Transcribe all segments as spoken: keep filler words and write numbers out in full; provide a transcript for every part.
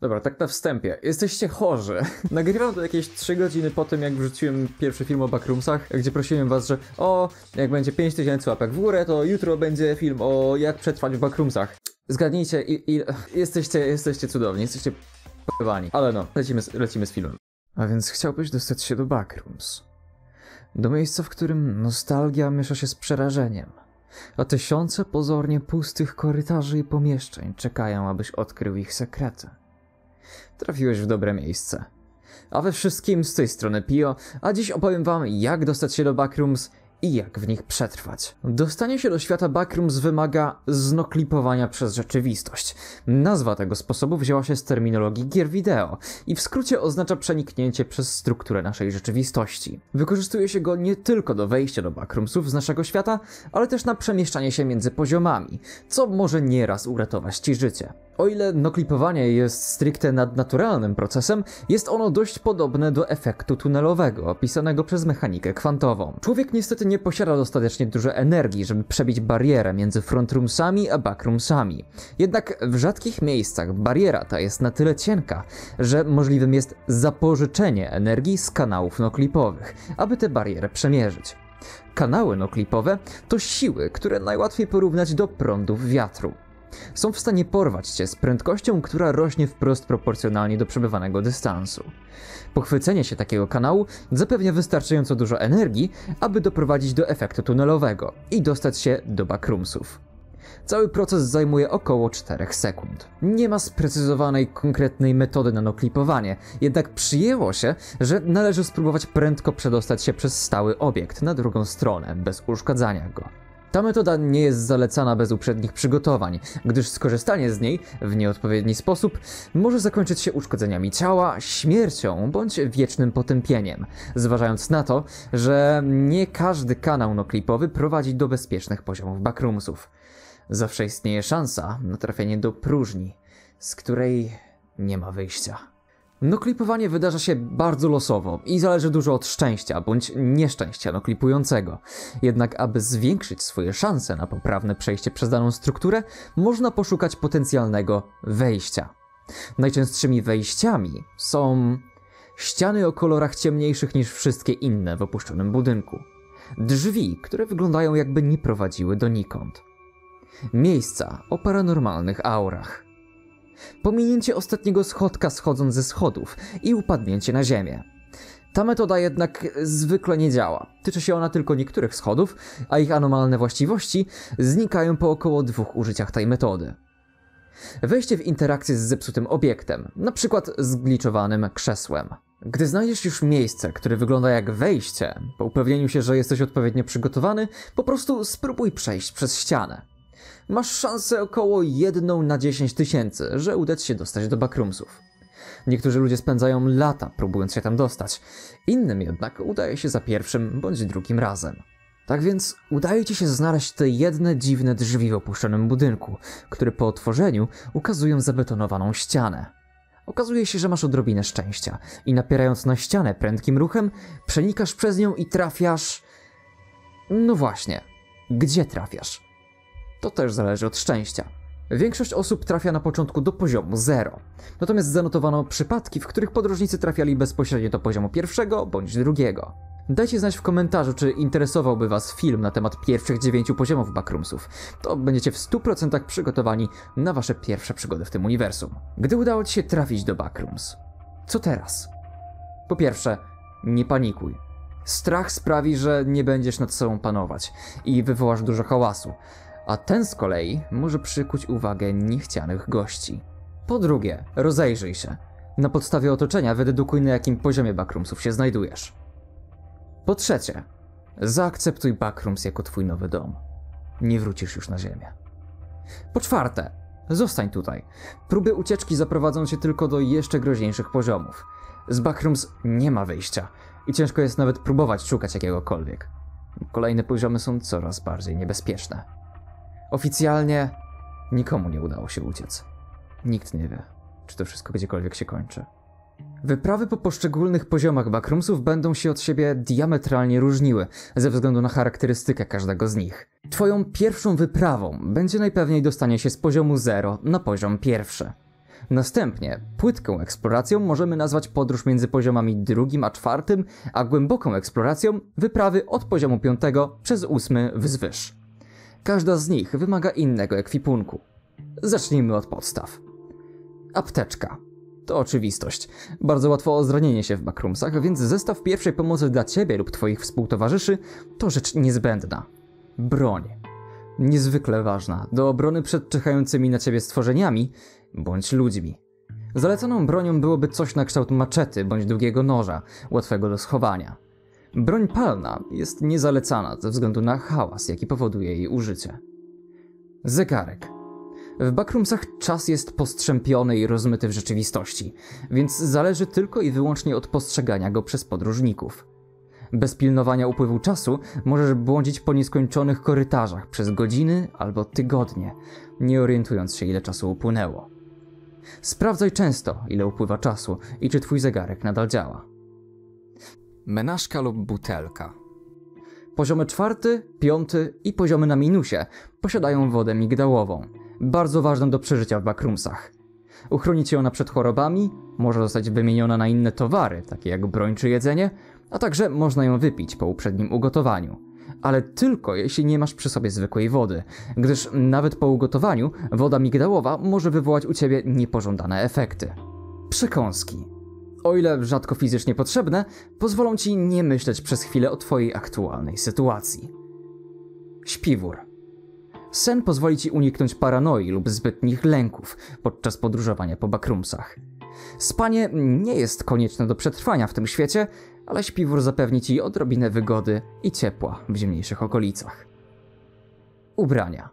Dobra, tak na wstępie. Jesteście chorzy. Nagrywam to jakieś trzy godziny po tym, jak wrzuciłem pierwszy film o Backroomsach, gdzie prosiłem was, że o, jak będzie pięć tysięcy łapek w górę, to jutro będzie film o jak przetrwać w Backroomsach. Zgadnijcie i, i jesteście, jesteście cudowni, jesteście p***wani. Ale no, lecimy z, lecimy z filmem. A więc chciałbyś dostać się do Backrooms. Do miejsca, w którym nostalgia miesza się z przerażeniem. A tysiące pozornie pustych korytarzy i pomieszczeń czekają, abyś odkrył ich sekrety. Trafiłeś w dobre miejsce. A we wszystkim z tej strony Pio, a dziś opowiem wam, jak dostać się do Backrooms i jak w nich przetrwać. Dostanie się do świata Backrooms wymaga znoklipowania przez rzeczywistość. Nazwa tego sposobu wzięła się z terminologii gier wideo i w skrócie oznacza przeniknięcie przez strukturę naszej rzeczywistości. Wykorzystuje się go nie tylko do wejścia do Backroomsów z naszego świata, ale też na przemieszczanie się między poziomami, co może nieraz uratować ci życie. O ile noklipowanie jest stricte nadnaturalnym procesem, jest ono dość podobne do efektu tunelowego, opisanego przez mechanikę kwantową. Człowiek niestety nie posiada dostatecznie dużo energii, żeby przebić barierę między frontroomsami a backroomsami. Jednak w rzadkich miejscach bariera ta jest na tyle cienka, że możliwym jest zapożyczenie energii z kanałów noklipowych, aby tę barierę przemierzyć. Kanały noklipowe to siły, które najłatwiej porównać do prądów wiatru. Są w stanie porwać cię z prędkością, która rośnie wprost proporcjonalnie do przebywanego dystansu. Pochwycenie się takiego kanału zapewnia wystarczająco dużo energii, aby doprowadzić do efektu tunelowego i dostać się do backroomsów. Cały proces zajmuje około czterech sekund. Nie ma sprecyzowanej, konkretnej metody na noklipowanie, jednak przyjęło się, że należy spróbować prędko przedostać się przez stały obiekt na drugą stronę, bez uszkadzania go. Ta metoda nie jest zalecana bez uprzednich przygotowań, gdyż skorzystanie z niej w nieodpowiedni sposób może zakończyć się uszkodzeniami ciała, śmiercią bądź wiecznym potępieniem, zważając na to, że nie każdy kanał noklipowy prowadzi do bezpiecznych poziomów backroomsów. Zawsze istnieje szansa na trafienie do próżni, z której nie ma wyjścia. Noklipowanie wydarza się bardzo losowo i zależy dużo od szczęścia bądź nieszczęścia noklipującego. Jednak aby zwiększyć swoje szanse na poprawne przejście przez daną strukturę, można poszukać potencjalnego wejścia. Najczęstszymi wejściami są ściany o kolorach ciemniejszych niż wszystkie inne w opuszczonym budynku, drzwi, które wyglądają jakby nie prowadziły donikąd, miejsca o paranormalnych aurach, pominięcie ostatniego schodka schodząc ze schodów i upadnięcie na ziemię. Ta metoda jednak zwykle nie działa. Tyczy się ona tylko niektórych schodów, a ich anomalne właściwości znikają po około dwóch użyciach tej metody. Wejście w interakcję z zepsutym obiektem, np. z zgliczowanym krzesłem. Gdy znajdziesz już miejsce, które wygląda jak wejście, po upewnieniu się, że jesteś odpowiednio przygotowany, po prostu spróbuj przejść przez ścianę. Masz szansę około jedną na dziesięć tysięcy, że uda ci się dostać do backroomsów. Niektórzy ludzie spędzają lata próbując się tam dostać, innym jednak udaje się za pierwszym bądź drugim razem. Tak więc udaje ci się znaleźć te jedne dziwne drzwi w opuszczonym budynku, które po otworzeniu ukazują zabetonowaną ścianę. Okazuje się, że masz odrobinę szczęścia i napierając na ścianę prędkim ruchem, przenikasz przez nią i trafiasz... No właśnie, gdzie trafiasz? To też zależy od szczęścia. Większość osób trafia na początku do poziomu zero. Natomiast zanotowano przypadki, w których podróżnicy trafiali bezpośrednio do poziomu pierwszego bądź drugiego. Dajcie znać w komentarzu, czy interesowałby was film na temat pierwszych dziewięciu poziomów backroomsów. To będziecie w stu procentach przygotowani na wasze pierwsze przygody w tym uniwersum. Gdy udało ci się trafić do backrooms, co teraz? Po pierwsze, nie panikuj. Strach sprawi, że nie będziesz nad sobą panować i wywołasz dużo hałasu. A ten z kolei może przykuć uwagę niechcianych gości. Po drugie, rozejrzyj się. Na podstawie otoczenia wydedukuj, na jakim poziomie backroomsów się znajdujesz. Po trzecie, zaakceptuj backrooms jako twój nowy dom. Nie wrócisz już na ziemię. Po czwarte, zostań tutaj. Próby ucieczki zaprowadzą cię tylko do jeszcze groźniejszych poziomów. Z backrooms nie ma wyjścia i ciężko jest nawet próbować szukać jakiegokolwiek. Kolejne poziomy są coraz bardziej niebezpieczne. Oficjalnie nikomu nie udało się uciec. Nikt nie wie, czy to wszystko gdziekolwiek się kończy. Wyprawy po poszczególnych poziomach backroomsów będą się od siebie diametralnie różniły, ze względu na charakterystykę każdego z nich. Twoją pierwszą wyprawą będzie najpewniej dostanie się z poziomu zero na poziom pierwszy. Następnie płytką eksploracją możemy nazwać podróż między poziomami drugim a czwartym, a głęboką eksploracją wyprawy od poziomu piątego przez ósmy wzwyż. Każda z nich wymaga innego ekwipunku. Zacznijmy od podstaw. Apteczka. To oczywistość. Bardzo łatwo o zranienie się w backroomsach, więc zestaw pierwszej pomocy dla ciebie lub twoich współtowarzyszy to rzecz niezbędna. Broń. Niezwykle ważna do obrony przed czekającymi na ciebie stworzeniami bądź ludźmi. Zaleconą bronią byłoby coś na kształt maczety bądź długiego noża, łatwego do schowania. Broń palna jest niezalecana ze względu na hałas, jaki powoduje jej użycie. Zegarek. W backroomsach czas jest postrzępiony i rozmyty w rzeczywistości, więc zależy tylko i wyłącznie od postrzegania go przez podróżników. Bez pilnowania upływu czasu możesz błądzić po nieskończonych korytarzach przez godziny albo tygodnie, nie orientując się, ile czasu upłynęło. Sprawdzaj często, ile upływa czasu i czy twój zegarek nadal działa. Menażka lub butelka. Poziomy czwarty, piąty i poziomy na minusie posiadają wodę migdałową, bardzo ważną do przeżycia w backroomsach. Uchroni cię ona przed chorobami, może zostać wymieniona na inne towary, takie jak broń czy jedzenie, a także można ją wypić po uprzednim ugotowaniu. Ale tylko jeśli nie masz przy sobie zwykłej wody, gdyż nawet po ugotowaniu woda migdałowa może wywołać u ciebie niepożądane efekty. Przekąski. O ile rzadko fizycznie potrzebne, pozwolą ci nie myśleć przez chwilę o twojej aktualnej sytuacji. Śpiwór. Sen pozwoli ci uniknąć paranoi lub zbytnich lęków podczas podróżowania po backroomsach. Spanie nie jest konieczne do przetrwania w tym świecie, ale śpiwór zapewni ci odrobinę wygody i ciepła w zimniejszych okolicach. Ubrania.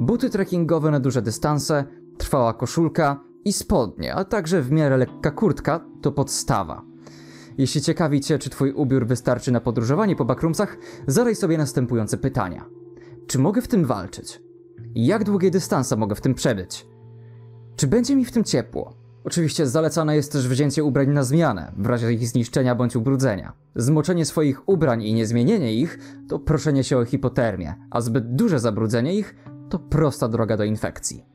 Buty trekkingowe na duże dystanse, trwała koszulka i spodnie, a także w miarę lekka kurtka to podstawa. Jeśli ciekawi cię, czy twój ubiór wystarczy na podróżowanie po backroomsach, zadaj sobie następujące pytania. Czy mogę w tym walczyć? Jak długie dystanse mogę w tym przebyć? Czy będzie mi w tym ciepło? Oczywiście zalecane jest też wzięcie ubrań na zmianę, w razie ich zniszczenia bądź ubrudzenia. Zmoczenie swoich ubrań i niezmienienie ich to proszenie się o hipotermię, a zbyt duże zabrudzenie ich to prosta droga do infekcji.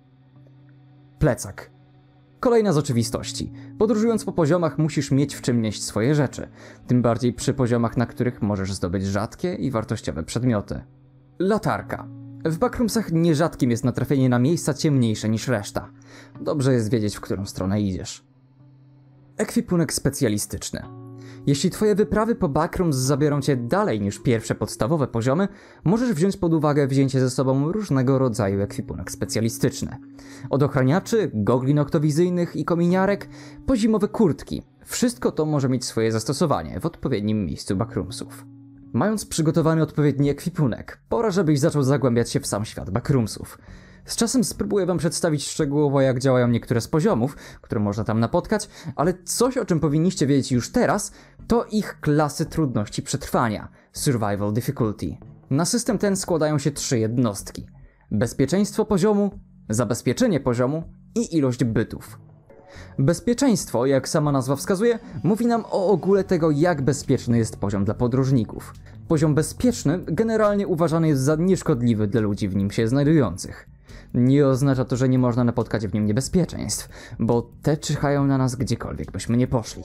Plecak. Kolejna z oczywistości. Podróżując po poziomach musisz mieć w czym nieść swoje rzeczy, tym bardziej przy poziomach, na których możesz zdobyć rzadkie i wartościowe przedmioty. Latarka. W backroomsach nierzadkim jest natrafienie na miejsca ciemniejsze niż reszta. Dobrze jest wiedzieć, w którą stronę idziesz. Ekwipunek specjalistyczny. Jeśli twoje wyprawy po backrooms zabiorą cię dalej niż pierwsze podstawowe poziomy, możesz wziąć pod uwagę wzięcie ze sobą różnego rodzaju ekwipunek specjalistyczny. Od ochraniaczy, gogli noktowizyjnych i kominiarek, po zimowe kurtki. Wszystko to może mieć swoje zastosowanie w odpowiednim miejscu backroomsów. Mając przygotowany odpowiedni ekwipunek, pora żebyś zaczął zagłębiać się w sam świat backroomsów. Z czasem spróbuję wam przedstawić szczegółowo, jak działają niektóre z poziomów, które można tam napotkać, ale coś, o czym powinniście wiedzieć już teraz, to ich klasy trudności przetrwania, survival difficulty. Na system ten składają się trzy jednostki. Bezpieczeństwo poziomu, zabezpieczenie poziomu i ilość bytów. Bezpieczeństwo, jak sama nazwa wskazuje, mówi nam o ogóle tego, jak bezpieczny jest poziom dla podróżników. Poziom bezpieczny generalnie uważany jest za nieszkodliwy dla ludzi w nim się znajdujących. Nie oznacza to, że nie można napotkać w nim niebezpieczeństw, bo te czyhają na nas gdziekolwiek byśmy nie poszli.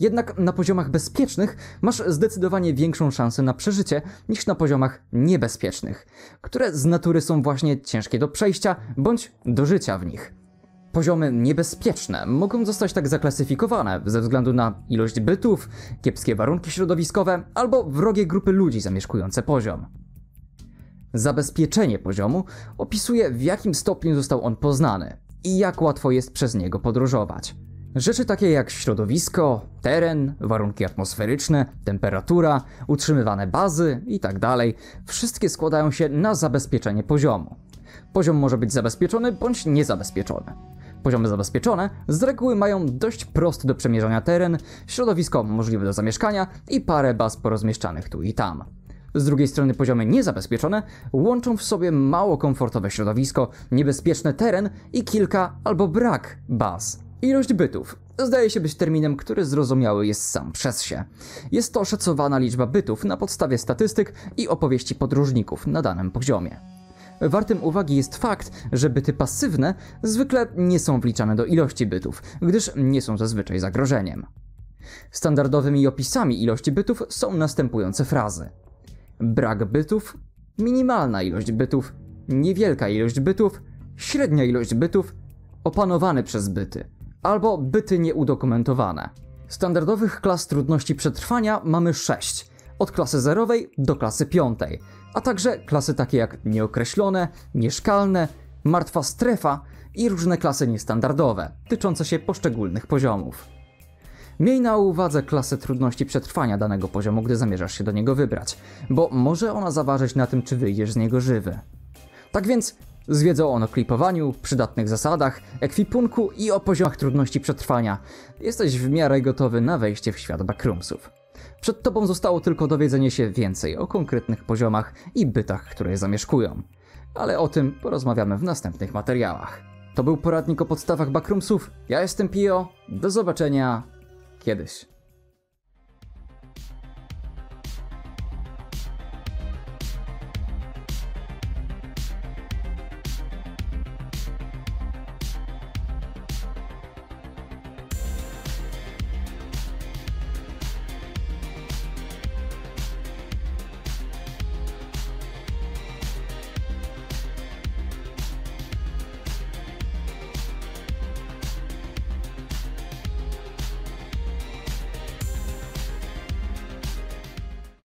Jednak na poziomach bezpiecznych masz zdecydowanie większą szansę na przeżycie niż na poziomach niebezpiecznych, które z natury są właśnie ciężkie do przejścia bądź do życia w nich. Poziomy niebezpieczne mogą zostać tak zaklasyfikowane ze względu na ilość bytów, kiepskie warunki środowiskowe albo wrogie grupy ludzi zamieszkujące poziom. Zabezpieczenie poziomu opisuje, w jakim stopniu został on poznany i jak łatwo jest przez niego podróżować. Rzeczy takie jak środowisko, teren, warunki atmosferyczne, temperatura, utrzymywane bazy itd. wszystkie składają się na zabezpieczenie poziomu. Poziom może być zabezpieczony bądź niezabezpieczony. Poziomy zabezpieczone z reguły mają dość prosty do przemierzania teren, środowisko możliwe do zamieszkania i parę baz porozmieszczanych tu i tam. Z drugiej strony poziomy niezabezpieczone łączą w sobie mało komfortowe środowisko, niebezpieczny teren i kilka albo brak baz. Ilość bytów zdaje się być terminem, który zrozumiały jest sam przez się. Jest to szacowana liczba bytów na podstawie statystyk i opowieści podróżników na danym poziomie. Wartym uwagi jest fakt, że byty pasywne zwykle nie są wliczane do ilości bytów, gdyż nie są zazwyczaj zagrożeniem. Standardowymi opisami ilości bytów są następujące frazy: brak bytów, minimalna ilość bytów, niewielka ilość bytów, średnia ilość bytów, opanowany przez byty, albo byty nieudokumentowane. Standardowych klas trudności przetrwania mamy sześć, od klasy zerowej do klasy piątej, a także klasy takie jak nieokreślone, mieszkalne, martwa strefa i różne klasy niestandardowe, tyczące się poszczególnych poziomów. Miej na uwadze klasę trudności przetrwania danego poziomu, gdy zamierzasz się do niego wybrać, bo może ona zaważyć na tym, czy wyjdziesz z niego żywy. Tak więc z wiedzą o noklipowaniu, przydatnych zasadach, ekwipunku i o poziomach trudności przetrwania jesteś w miarę gotowy na wejście w świat backroomsów. Przed tobą zostało tylko dowiedzenie się więcej o konkretnych poziomach i bytach, które je zamieszkują. Ale o tym porozmawiamy w następnych materiałach. To był poradnik o podstawach backroomsów, ja jestem Pio, do zobaczenia kiedyś.